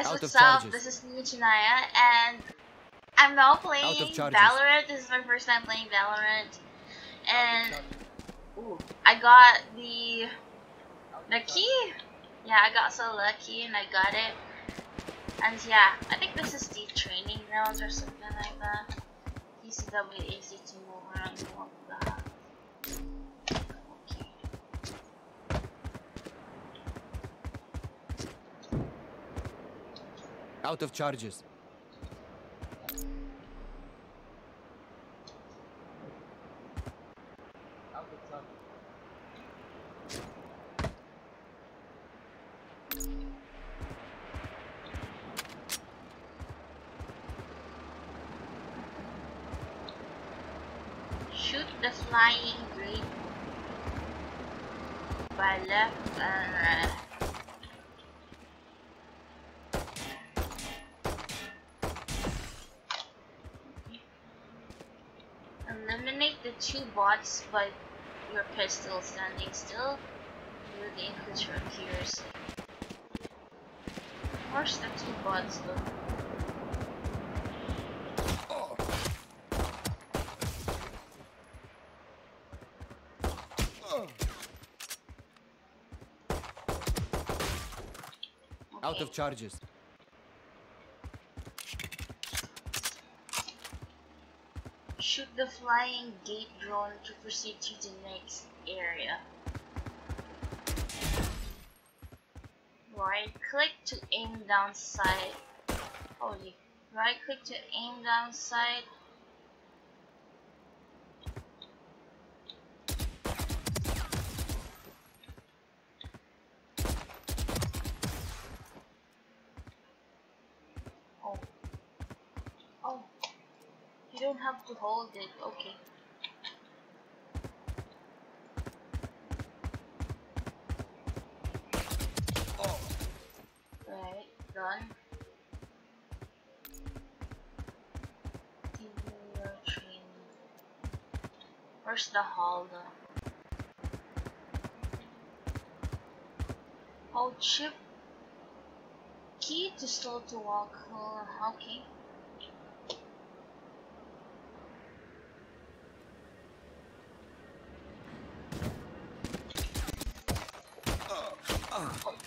guys, what's up? This is Ninya Tonaya, and I'm now playing Valorant. This is my first time playing Valorant, and ooh, I got the key. Yeah, I got so lucky and I got it. And yeah, I think this is the training grounds or something like that. ECWAC2 more. Out of charges. Out of charges. Shoot the flying grape by left and right. Eliminate the two bots by your pistol standing still. You will increase your accuracy. Where's the two bots though? Oh. Oh. Okay. Out of charges. Shoot the flying gate drone to proceed to the next area. Right click to aim down sight. Holy. Right click to aim down sight. You don't have to hold it, okay. Oh. Right, done. Continue your training. Where's the holder? Hold shift key to slow to walk. Okay.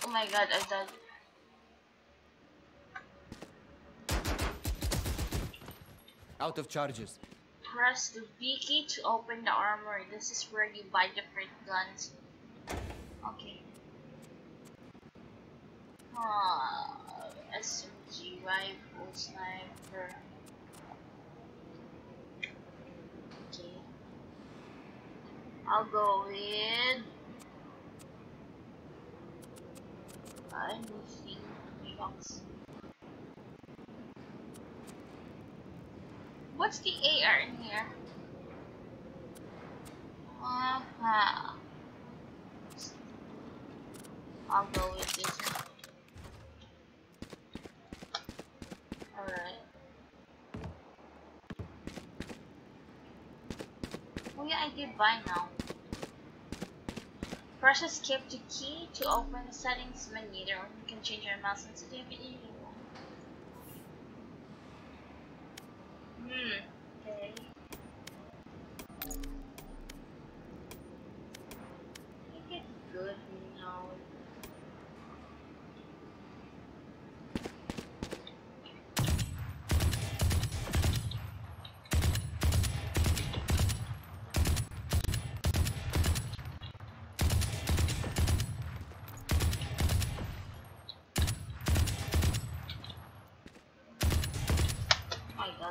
Oh my god, I died. Out of charges. Press the B key to open the armory. This is where you buy different guns. Okay. SMG rifle, sniper. Okay. I'll go with. I'm moving box. What's the AR in here? I'll go with this one. Alright. Oh yeah, I did buy now. Press escape to key to open the settings menu. You can change your mouse sensitivity. Okay. I think it's good now.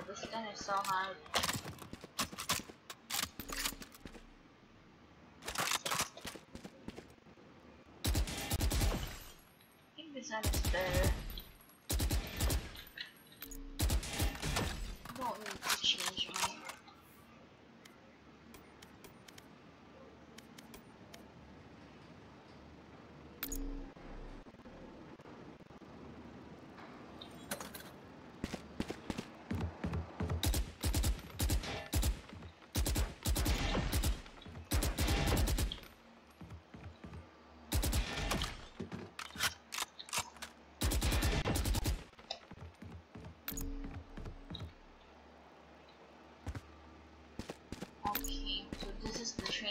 This gun is so hard. I think this one is better. I don't need to change mine.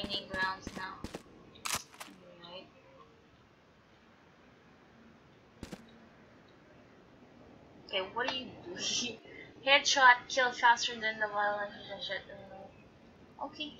training grounds now. Alright. Okay, what do you do? Headshot, kill faster than the Valorant headshot. Okay.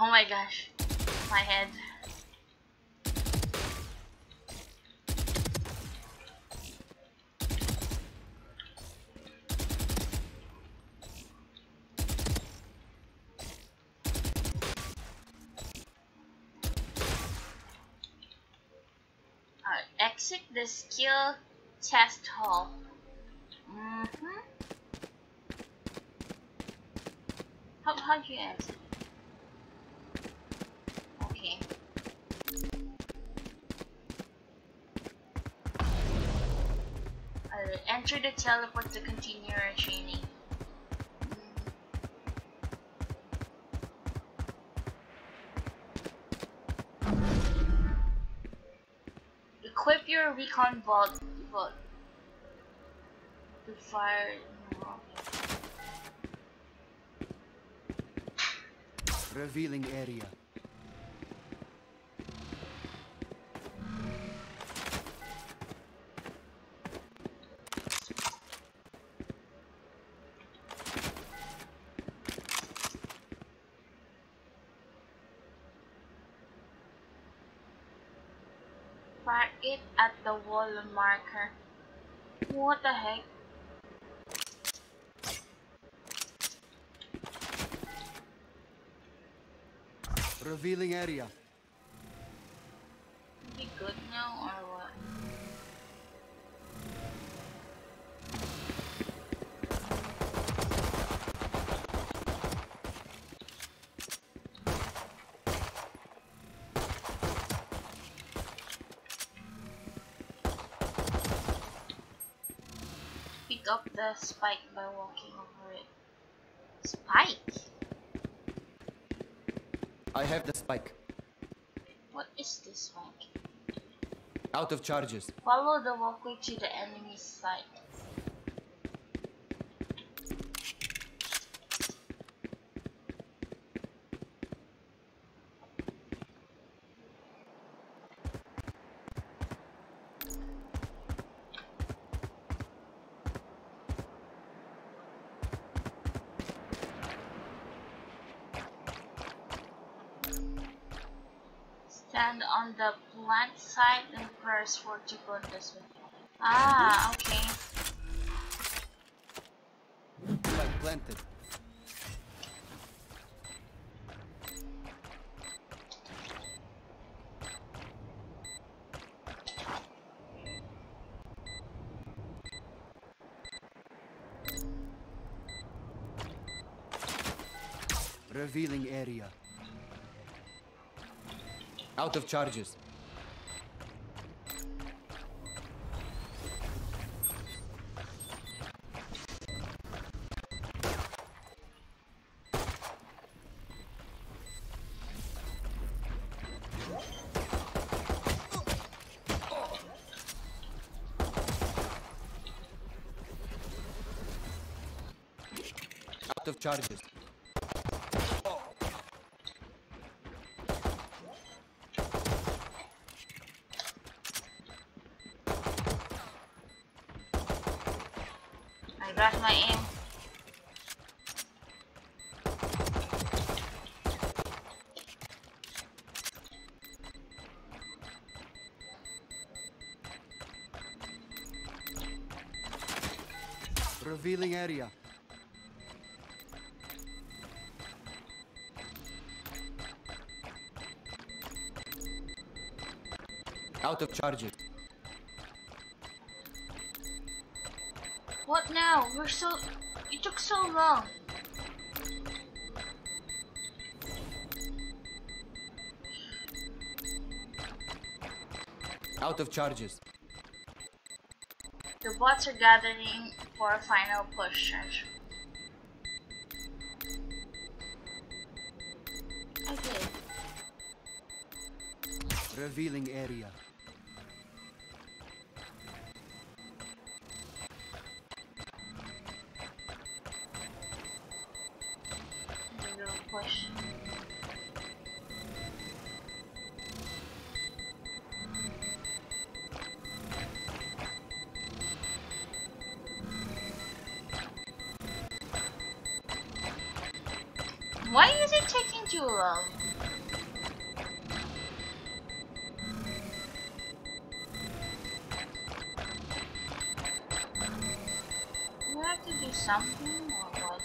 Oh my gosh, my head. Alright, exit the skill test hall. How do you exit? Enter the teleport to continue our training. Equip your recon vault to fire. Revealing area. Fire it at the wall marker. What the heck? Revealing area. Is it good now or what? Up the spike by walking over it. Spike? I have the spike. What is this spike? Out of charges. Follow the walkway to the enemy's side. Stand on the plant side and press for to go this way. Ah, okay. Like planted. Revealing area. Out of charges. Out of charges. That's my aim. Revealing area. Out of charges. What now? It took so long. Out of charges. The bots are gathering for a final push. Okay. Revealing area. We're gonna push. Why is it taking too long? Do I have to do something or what?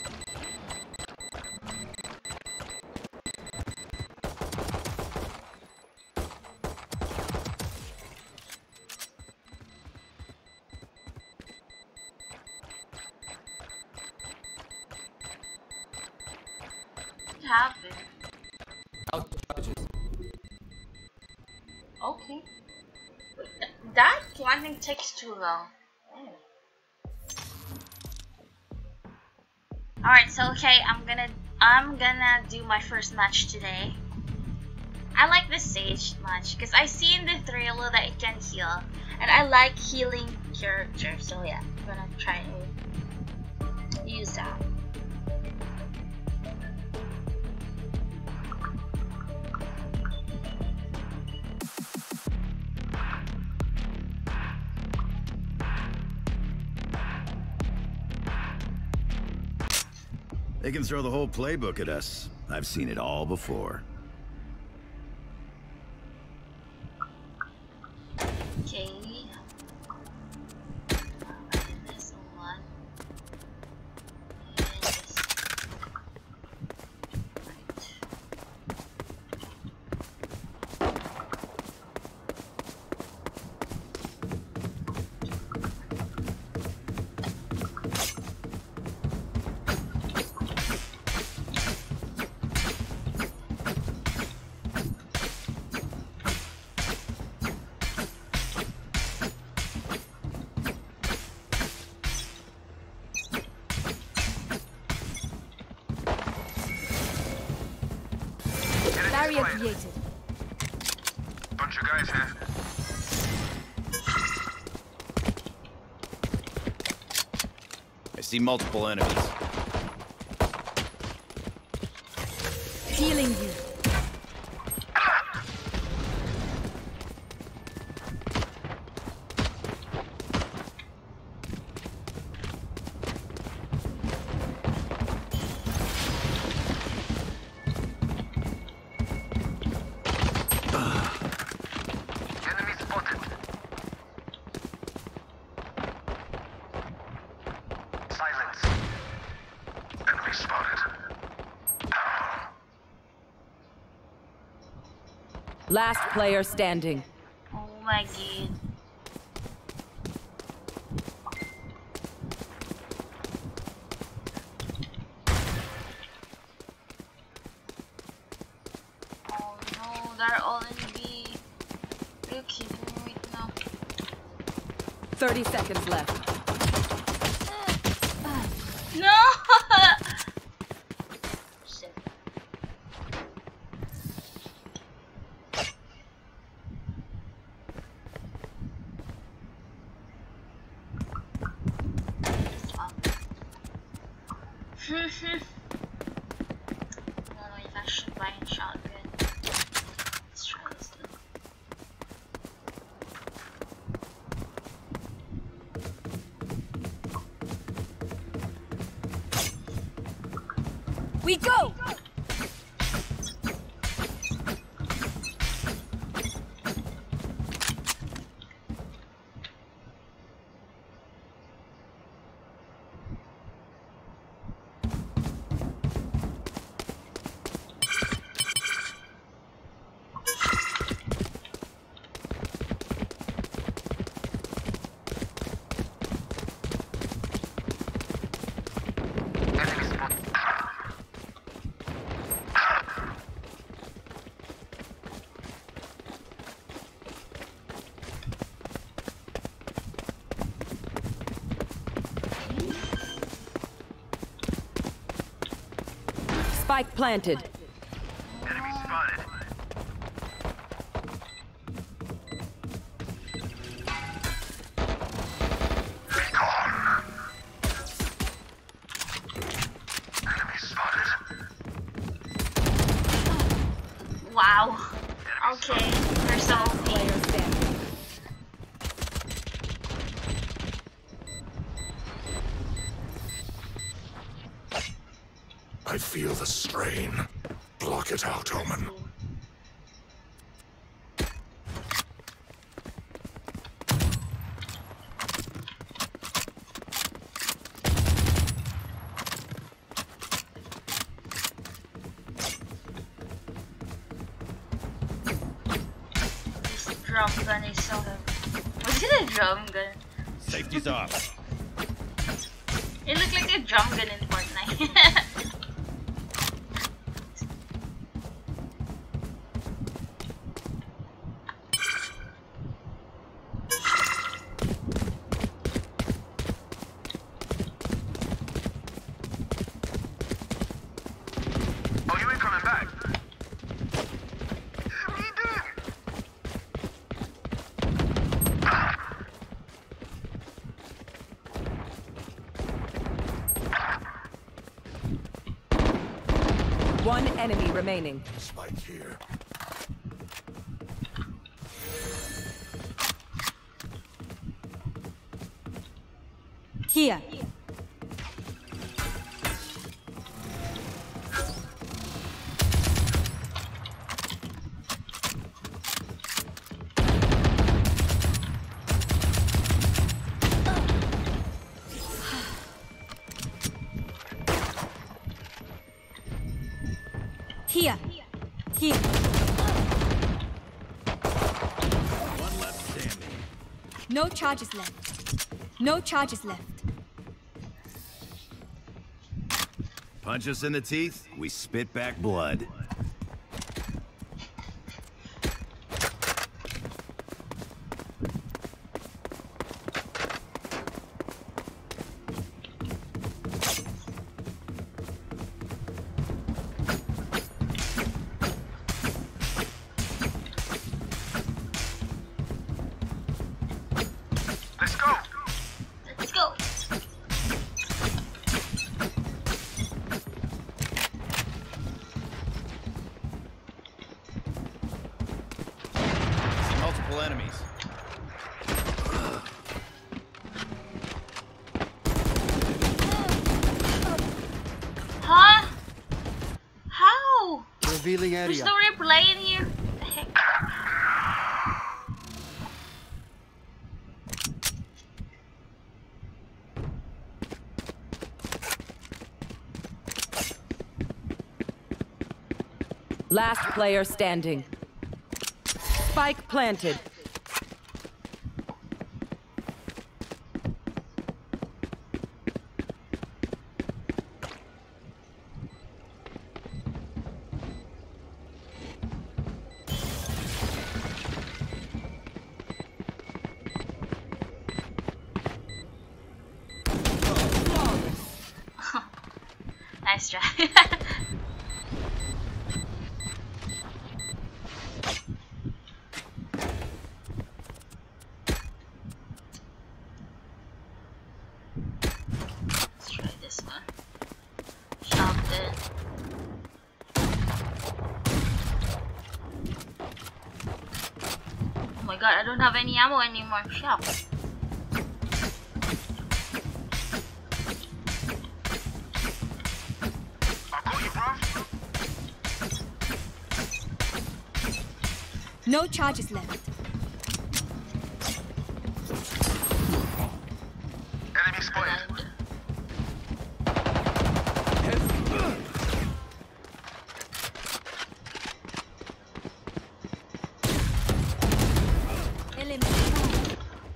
Okay. That climbing takes too long. Alright, so okay, I'm gonna do my first match today. I like this Sage match because I see in the trailer that it can heal. And I like healing characters, so yeah, I'm gonna try to use that. They can throw the whole playbook at us. I've seen it all before. Okay. This one. Yes. Barrier created. Bunch of guys here. I see multiple enemies. Healing you. Last player standing. Oh my god. Oh no, they're all in B. They're keeping me now. 30 seconds left. No! We go! Spike planted. Enemy spotted. Enemy spotted. Wow. Okay, there's some players there. I feel the strain. Block it out, Omen. This drum gun is so good. Was it a drum gun? Safety's off. It looked like a drum gun in Fortnite. One enemy remaining. Spike here. Here. Here, here. One left standing. No charges left. No charges left. Punch us in the teeth, we spit back blood. Enemies. Huh? How? Revealing area. There's no replay in here. Last player standing. Spike planted. Nice try. Let's try this one. Shot it. Oh my god, I don't have any ammo anymore. Shop. No charges left. Enemy spotted.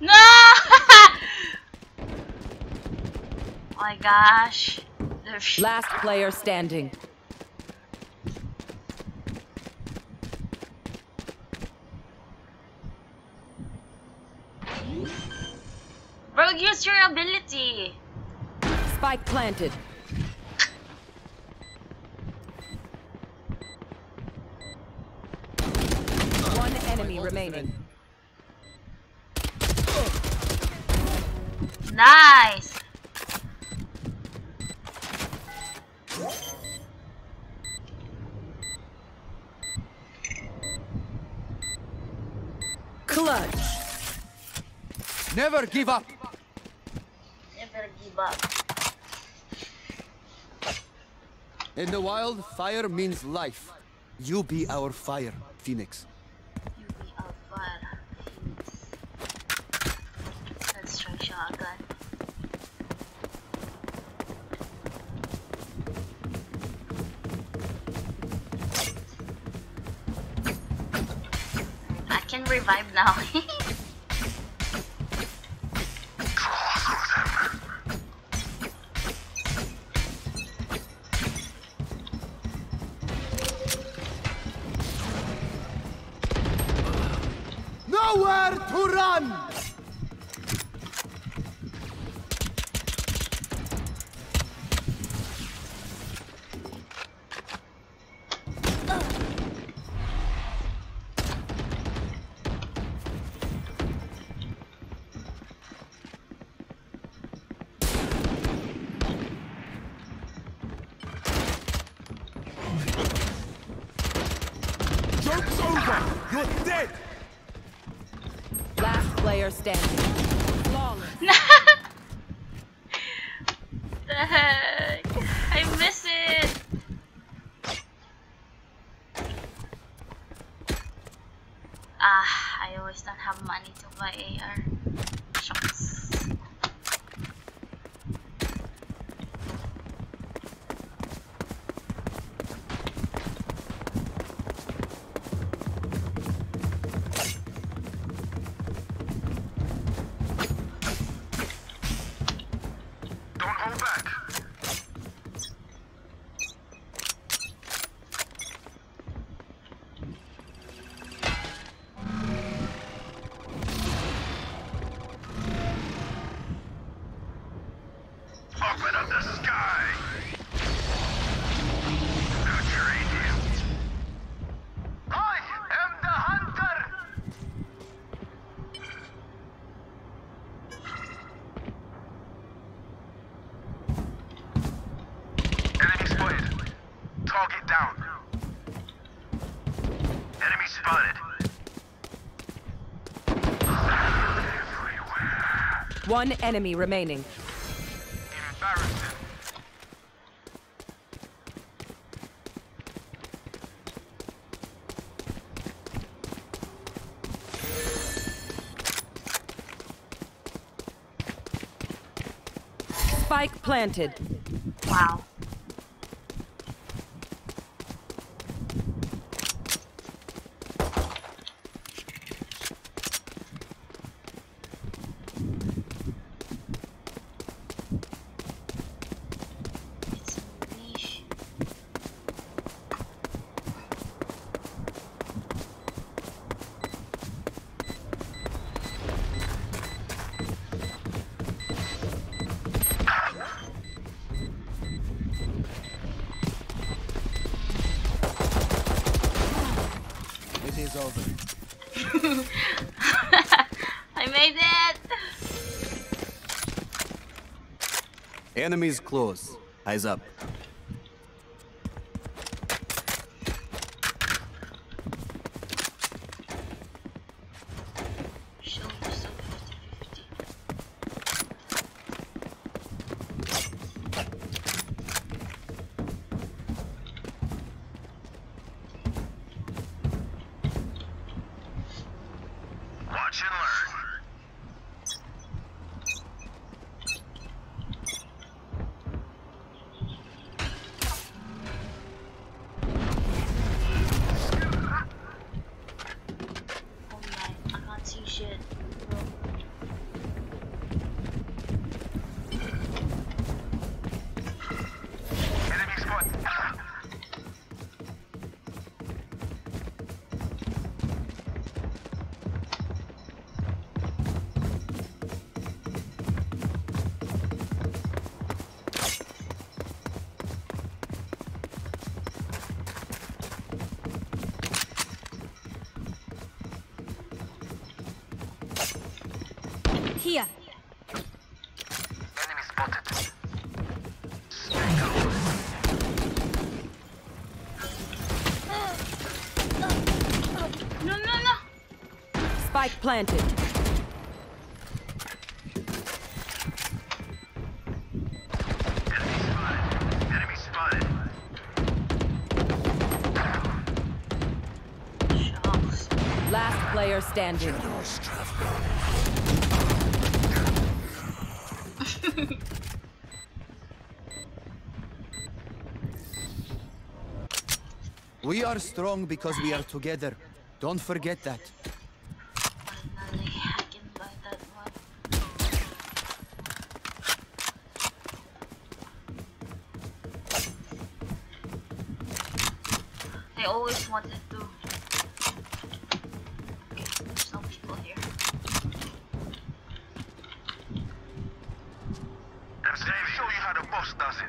No! Oh my gosh. There's last player standing. Bro, use your ability. Spike planted. One enemy remaining. Nice. Clutch. Never give up. Never give up. In the wild, fire means life. You be our fire, Phoenix. You be our fire, Phoenix. Let's try shotgun. I can revive now. Nowhere to run! Joke's over! You're dead! Player standing. Long. The heck? I miss it. I always don't have money to buy AR shots. One enemy remaining. Embarrassing. Spike planted. Wow. Over. I made it. Enemies close. Eyes up. Here. Enemy spotted. No, no, no. Spike planted. Last player standing. We are strong because we are together. Don't forget that. I can buy that one. I always wanted to. Okay, there's no people here. I'm going to show you how the boss does it.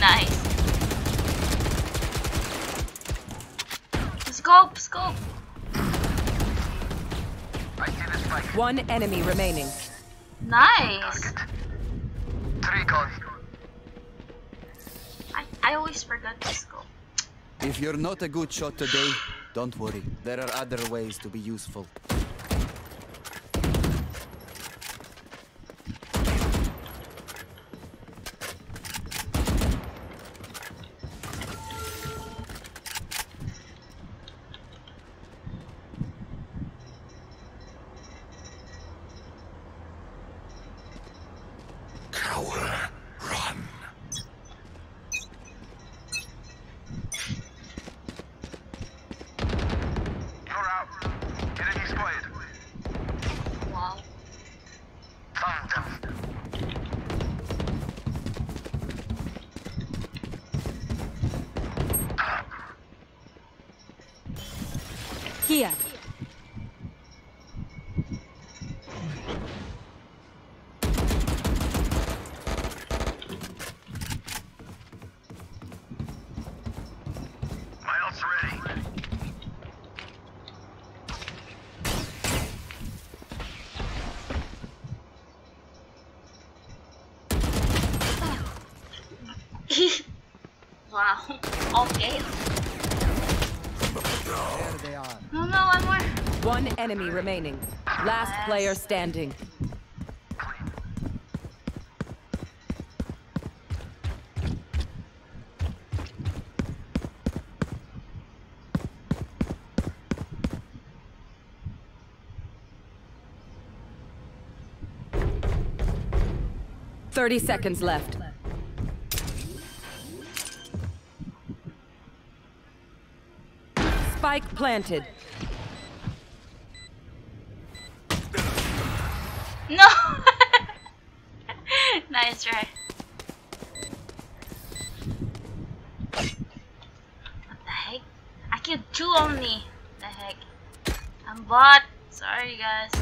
Nice. Scope, scope. One enemy remaining. Nice. Three guns. I always forgot to scope. If you're not a good shot today, don't worry. There are other ways to be useful. Here. Wow. Okay. There they are. No, no, one more. One enemy remaining. Last player standing. Thirty seconds left. Spike planted. No. Nice try. What the heck? I killed two only. What the heck? I'm bot. Sorry guys.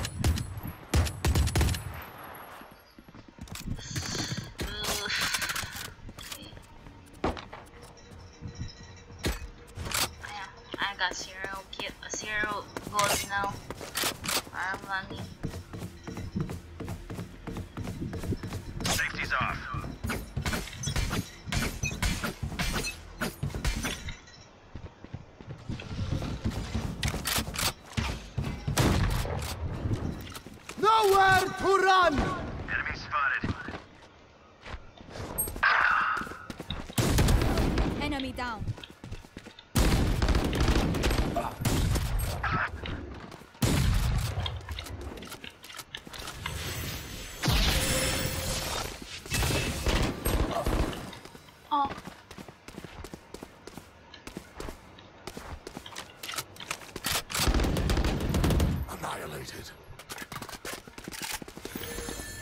Got zero goals now. Farm money. Safety's off. Nowhere to run. Enemy spotted. Enemy down.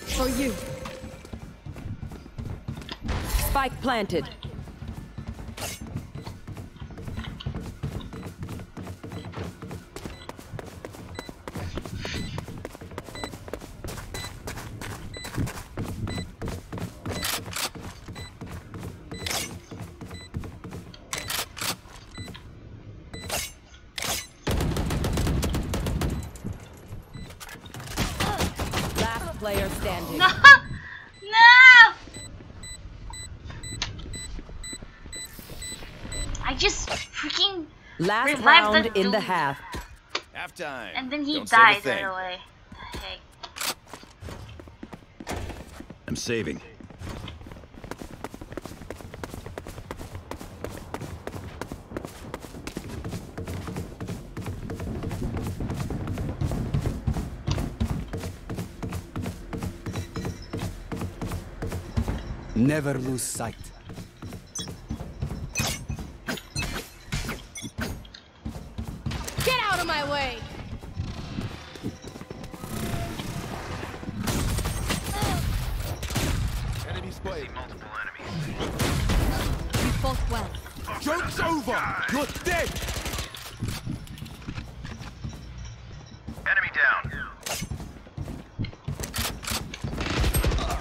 For you. Spike planted. Player standing. No! No! I just freaking last round in the half. Half time. And then he died right away. Hey. I'm saving. Never lose sight. Get out of my way. Enemy spotted. Multiple enemies. You fought well. Joke's over. Die. You're dead. Enemy down.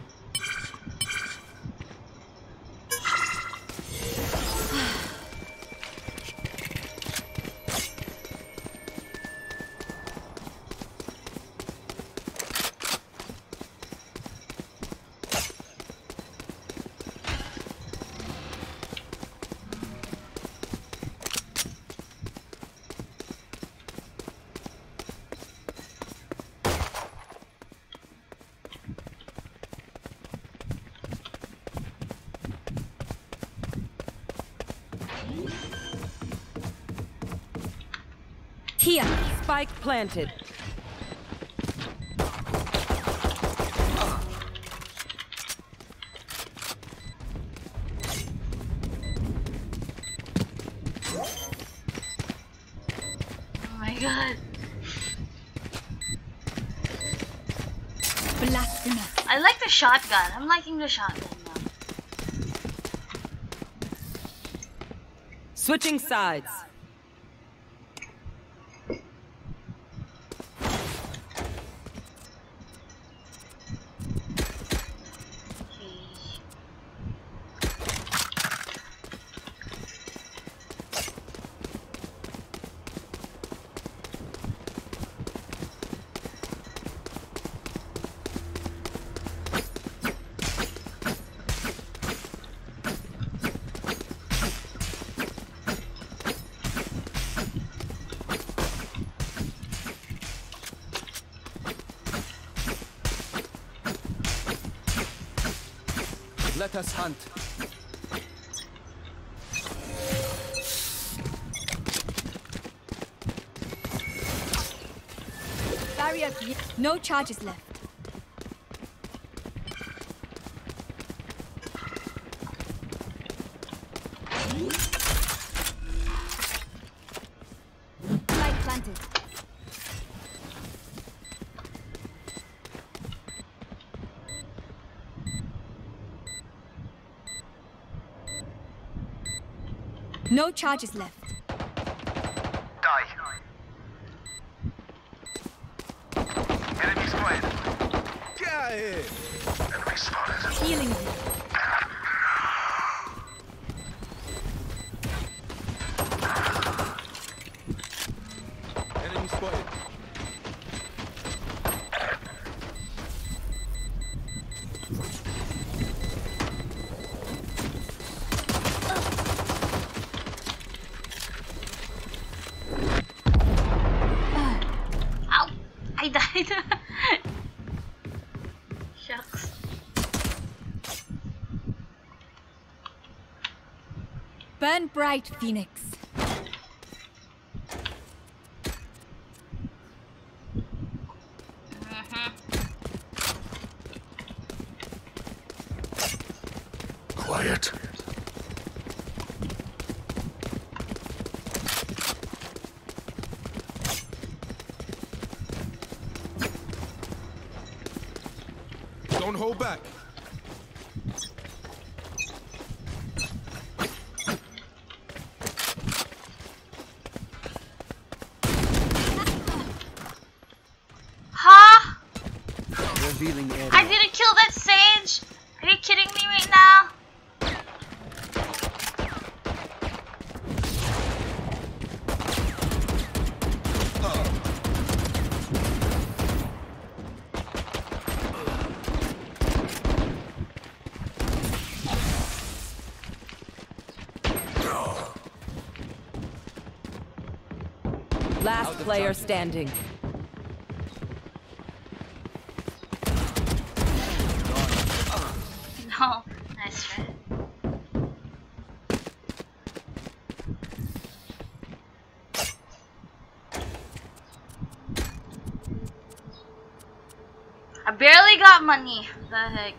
Here, spike planted. Oh my god. Blasphemous. I like the shotgun. I'm liking the shotgun now. Switching sides. Let us hunt. Barrier, no charges left. Light planted. No charges left. Die. Enemy spotted. Got it. Enemy spotted. Healing you. Enemy spotted. Shucks. Burn bright, Phoenix. Quiet. Don't hold back. Huh? I didn't kill that Sage? Are you kidding me right now? Last player standing. No, nice try. I barely got money. What the heck?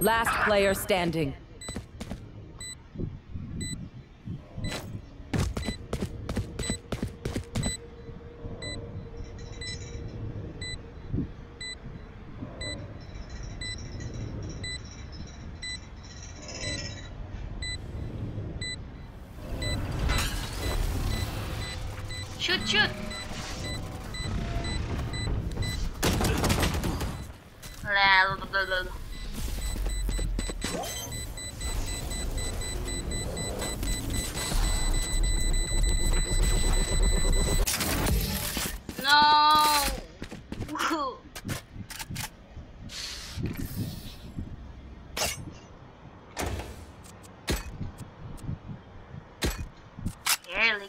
Last player standing. Shoot, shoot.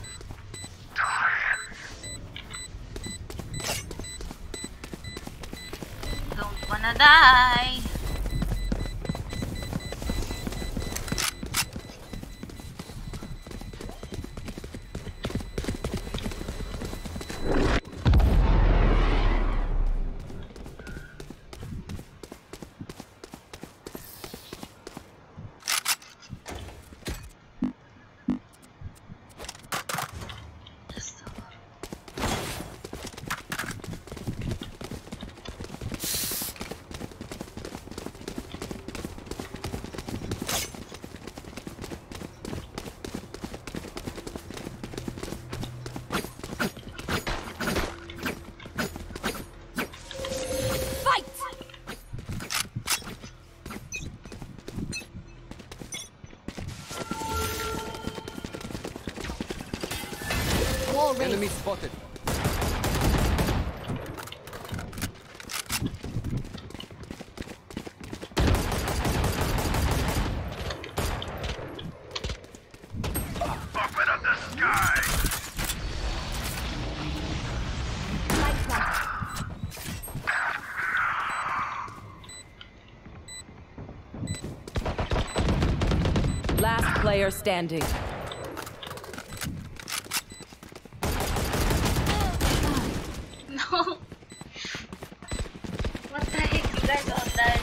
Don't wanna die. All range. Enemy spotted. Last player standing. No. What the heck, you guys all died.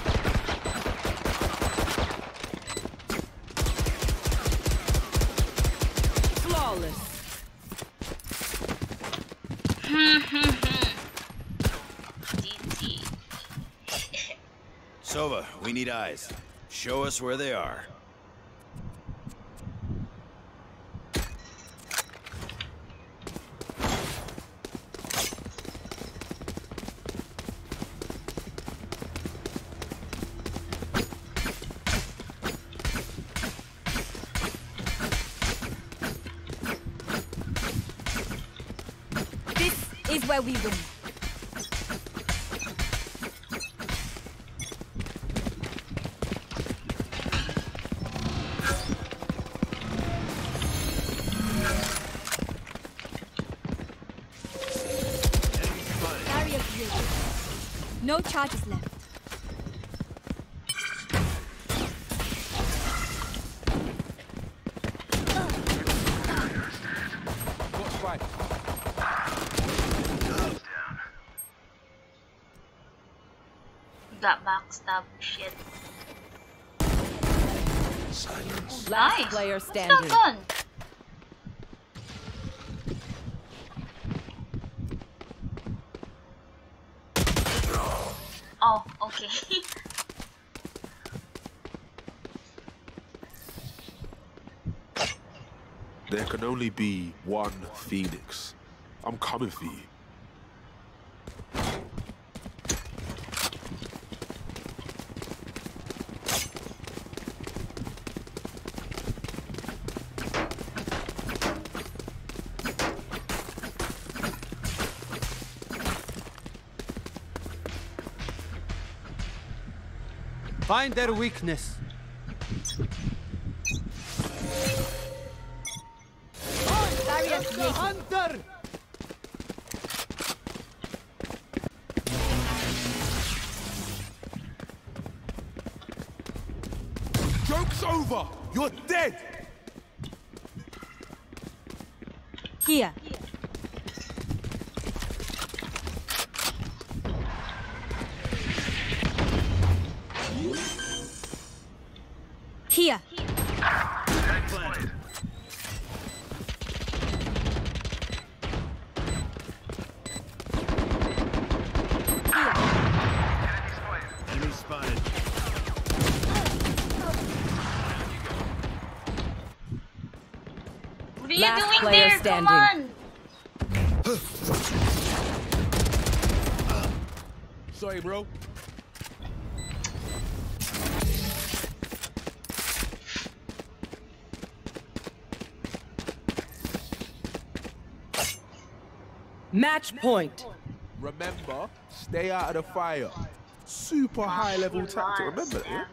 Flawless. Sova, we need eyes. Show us where they are. Is where we win. No charges left. Got backstab shit. Silence. Last nice. Player standing. What's that done? Oh, okay. There can only be one Phoenix. I'm coming for you. Find their weakness. Hunter. Joke's over. You're dead. Here. Here. Excellent. Enemy spotted. What are you Last doing there? Standing. Come on. Sorry, bro. Match point. Remember, stay out of the fire. Super high level tactic. Remember that,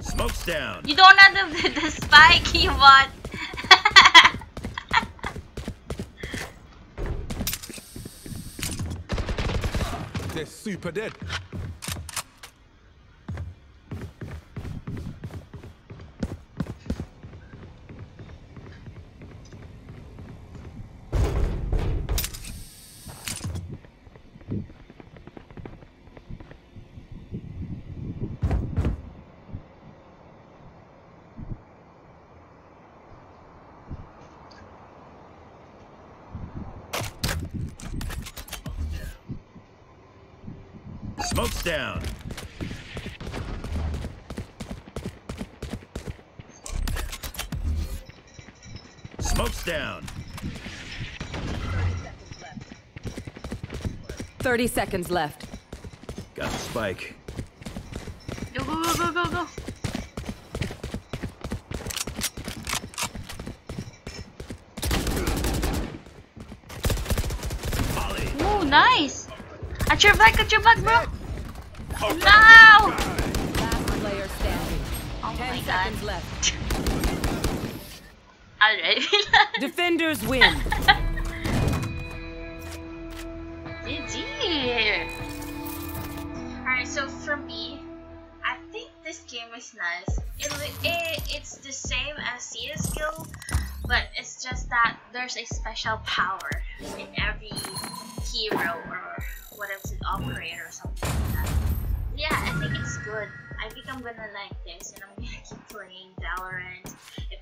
Smoke's down. You don't have the spiky one. They're super dead. First down. Smoke's down. 30 seconds left. Got the spike. Go, go, go, go, go, go. Ooh, nice. At your back, bro. Oh, no! Last player standing. Oh my god. Left. Alright. Defenders win. GG. Alright, so for me, I think this game is nice. It's the same as CS:GO, but it's just that there's a special power in every hero or whatever, it's an operator or something like that. Yeah, I think it's good. I think I'm gonna like this, and I'm gonna keep playing Valorant.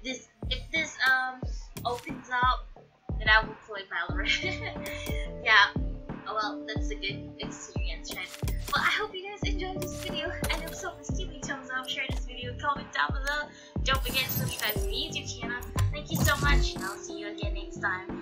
If this opens up, then I will play Valorant. Yeah. Oh well, that's a good experience, right? Well, I hope you guys enjoyed this video, and if so, please give me a thumbs up, share this video, comment down below. Don't forget to subscribe to my YouTube channel. Thank you so much, and I'll see you again next time.